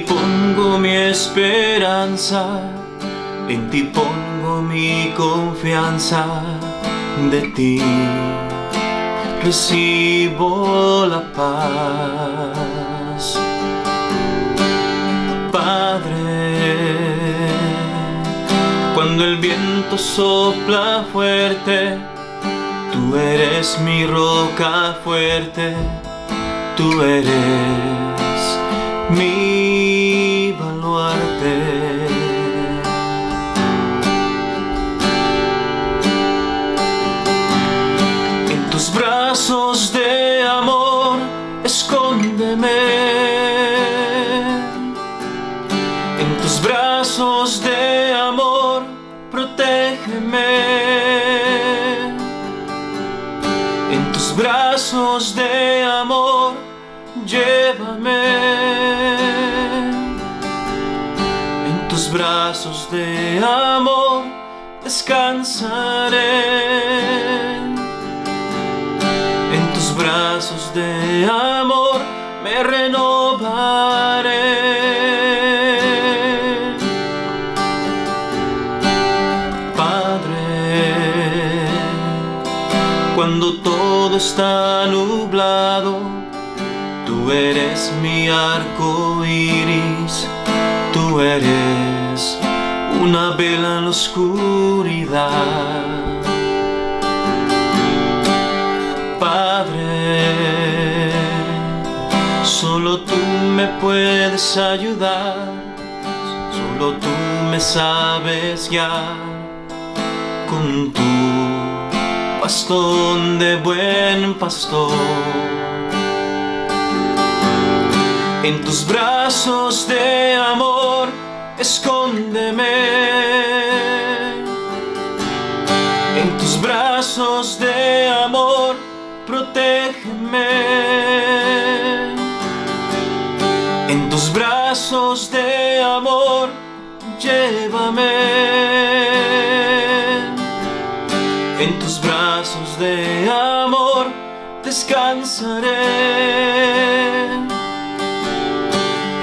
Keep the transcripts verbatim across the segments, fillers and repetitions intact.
ti pongo mi esperanza, en ti pongo mi confianza, de ti recibo la paz. Padre, cuando el viento sopla fuerte, tú eres mi roca fuerte, tú eres mi baluarte. En tus brazos de amor escóndeme, en tus brazos de amor protégeme, en tus brazos de amor llévame, en tus brazos de amor descansaré, en tus brazos de amor me renovaré. Padre, cuando todo está nublado, tú eres mi arco iris, tú eres una vela en la oscuridad. Padre, solo tú me puedes ayudar, solo tú me sabes guiar, con tu bastón de buen pastor. En tus brazos de amor escóndeme, en tus brazos de amor protégeme, en tus brazos de amor llévame, en tus brazos de amor descansaré,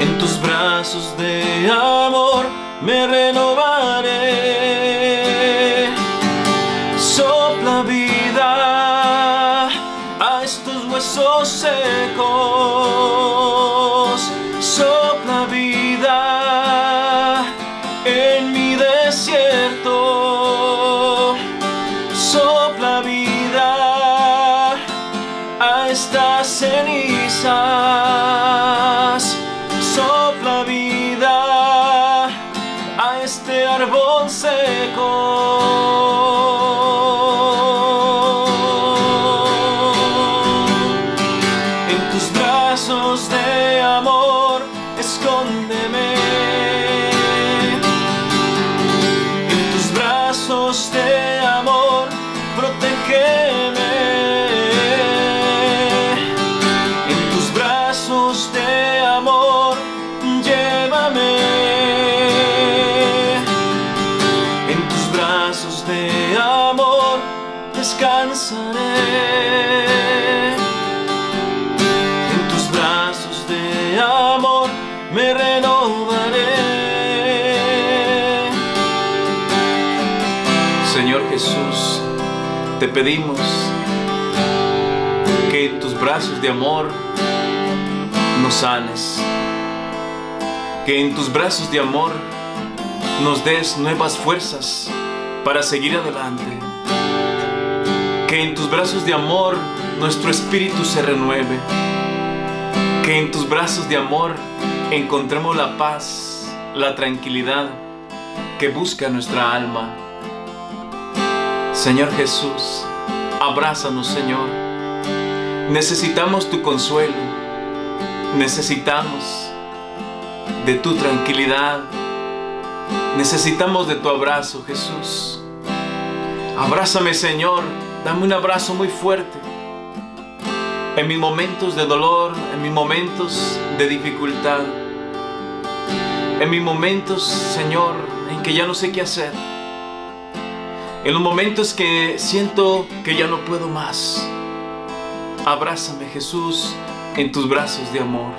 en tus brazos de amor me renovaré. Sopla vida a estos huesos secos, sopla vida en mi desierto, sopla vida a estas cenizas, sopla vida a este árbol seco. En tus brazos de amor escóndeme, en tus brazos de amor protégeme, en tus brazos de amor llévame, en tus brazos de amor descansaré, en tus brazos de amor me renovaré. Señor Jesús, te pedimos que en tus brazos de amor nos sanes, que en tus brazos de amor nos des nuevas fuerzas para seguir adelante, que en tus brazos de amor nuestro espíritu se renueve, que en tus brazos de amor encontremos la paz, la tranquilidad que busca nuestra alma. Señor Jesús, abrázanos, Señor. Necesitamos tu consuelo, necesitamos de tu tranquilidad, necesitamos de tu abrazo, Jesús. Abrázame, Señor, dame un abrazo muy fuerte. En mis momentos de dolor, en mis momentos de dificultad, en mis momentos, Señor, en que ya no sé qué hacer, en los momentos que siento que ya no puedo más, abrázame, Jesús, en tus brazos de amor.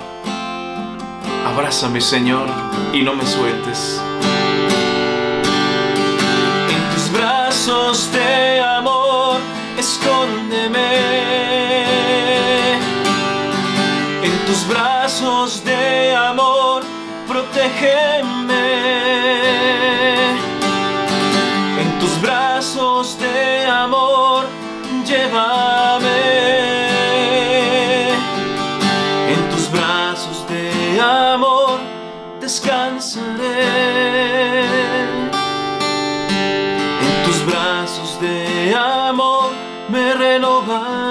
Abrázame, Señor, y no me sueltes. En tus brazos de amor, escóndeme. En tus brazos de amor, protégeme. En tus brazos de amor, llévame. En tus brazos de amor, descansaré. En tus brazos de amor, me renovaré.